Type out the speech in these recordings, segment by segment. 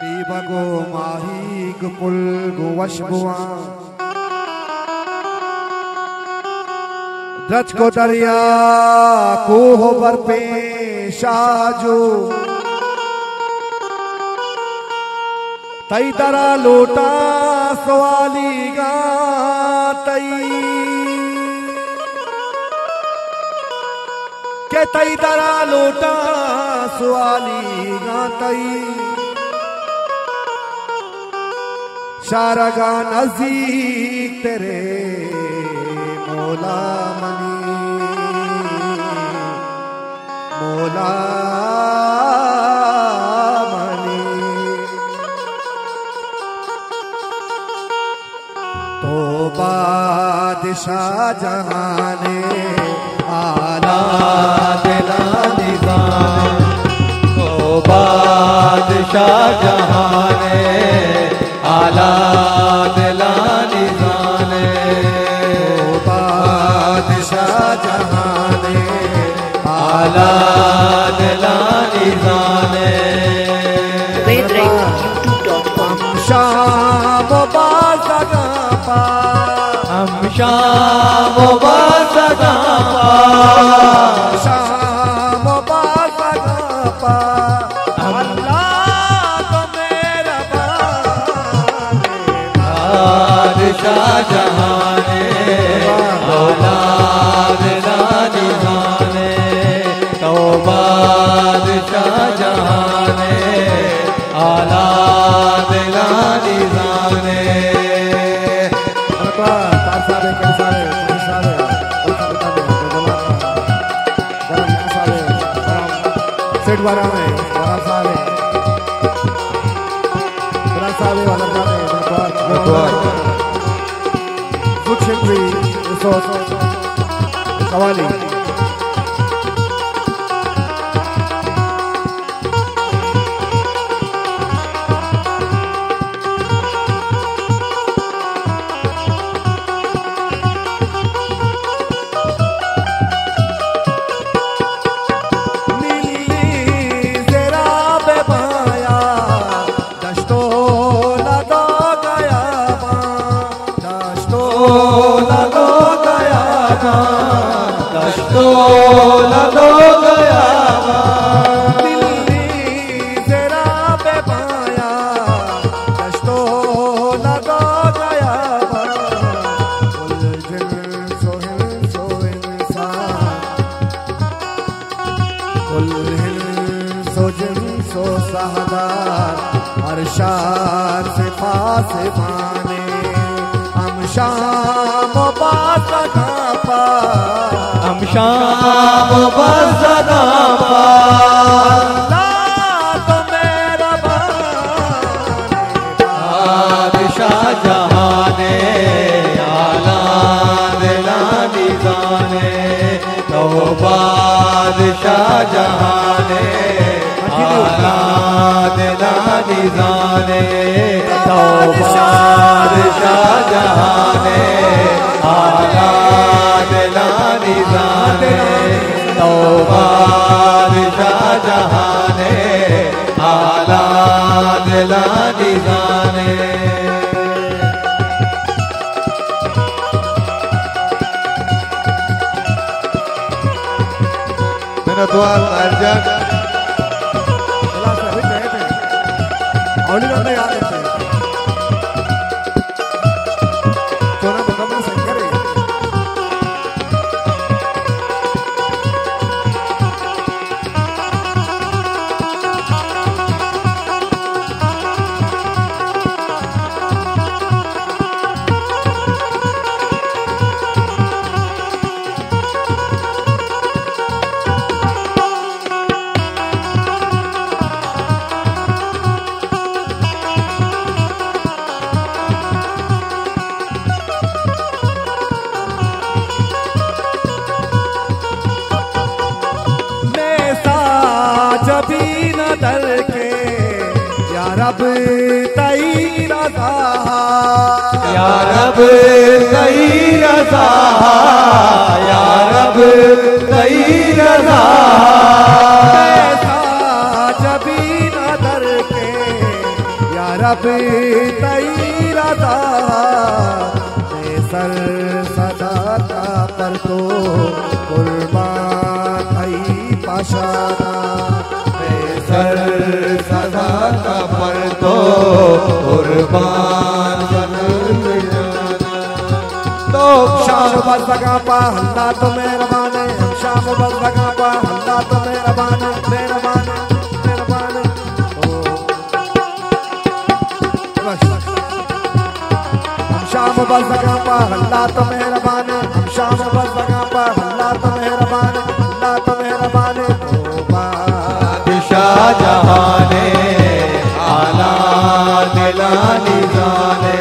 बीबगो माही गुल गुवशबुआ रच को दरिया कोह बर पे शाजो तई तरा लोटा सवाली गा तई के तई तरा लोटा सवाली गा तई शारगा नजीक तेरे मौला मनी तो बादशाह जहान आला दिला निज़ाम तो बादशाह जहान आला दिला निज़ाम तो बादशाह जहान आला दिला निज़ाम शाम बाज़ा पा हम शाम बाज़ा पा शाम बाज़ा पा अल्लाह तो मेरा बादशाह जहान आला दिला निज़ाम तो बादशाह जहान आला दिला निज़ाम कवाली शाम बज़दा पा अल्लाह तो मेरा बादशाह जहान आला दिला निज़ाम तो बादशाह जहान आला दिला निज़ाम तो बादशाह जहान आला दिला निज़ाम तो बादशाह जहान आला दिला निज़ाम मेरा दुआ रब तेरी रज़ा से सर सदा का परतो कुर्बान थई पाशादा से सर सदा का परतो कुर्बान शाम बस बगा पा हंदा तो मेहरबान है शाम बस बगा पा हंदा तो मेहरबान है मेहरबान मेहरबान हम शाम बस बगा पा हंदा तो मेहरबान है हम शाम बस बगा पा हंदा तो मेहरबान है हंदा तो मेहरबान है ओ बादशाह जहां ने आला दिला निजाने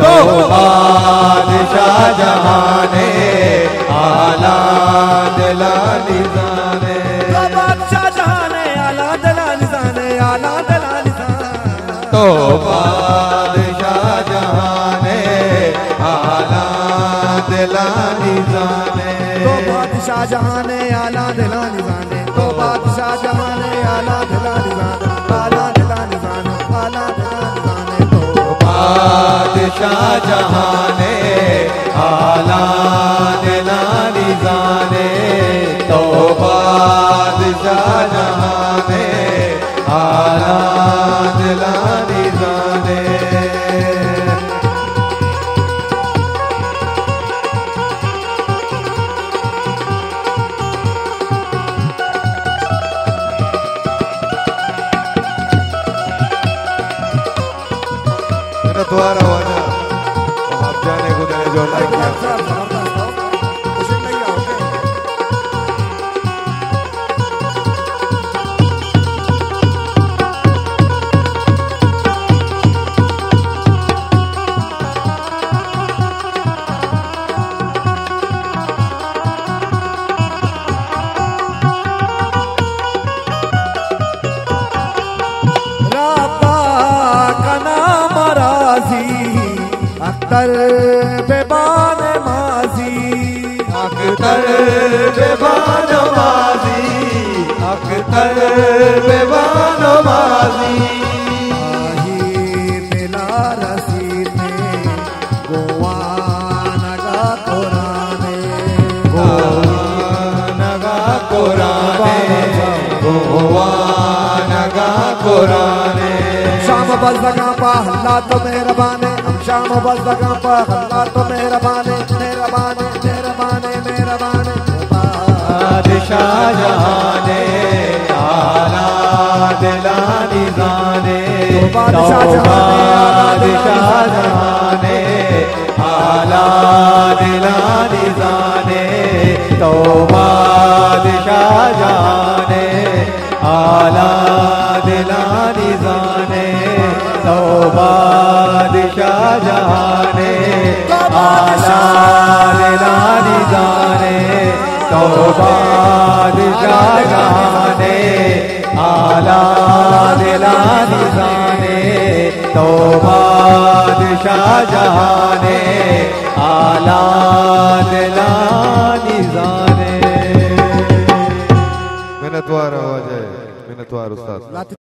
तो बादशाह जहां ने आला दिला निजाने तो बादशाह जहां ने आला दिला निजाने आला दिला निजाने तो बादशाह जहां ने आला दिला निजाने तो बादशाह जहां ने आला दिला निजाने तो बादशाह जहां ने आला दिला निजाने आला दिला निजाने आला दिला निजाने तो बादशाह जहां ने आला दिला निजाने तो बादशाह जहां ने आला दिला निजाने द्वारा वाला आप जाने को तेरे जो लाइक अख्तर बेबान माजी अख्तर बेबान माजी अख्तर बेबान माजी आही मिला रसीद में गोवान गा कुराने गोवान गा कुराने गोवान गा कुराने शाम बस लगा पा हल्ला तो मेहरबान शाम बस बगा पा हल्ला तो मेहरबान मेहरबान मेहरबान मेहरबान बादशाह जहां ने आला दिला निजाने बादशाह जहां ने आला दिला निजाने तो बादशाह जहां ने आला दिला निजाने तो बादशाह जहां ने आला दिला निजाने तो बादशाह जहां ने आला दिला निजाने तो बादशाह जहां ने आला दिला निजाने मिन्नतवार हो जाए मिन्नतवार उस्ताद।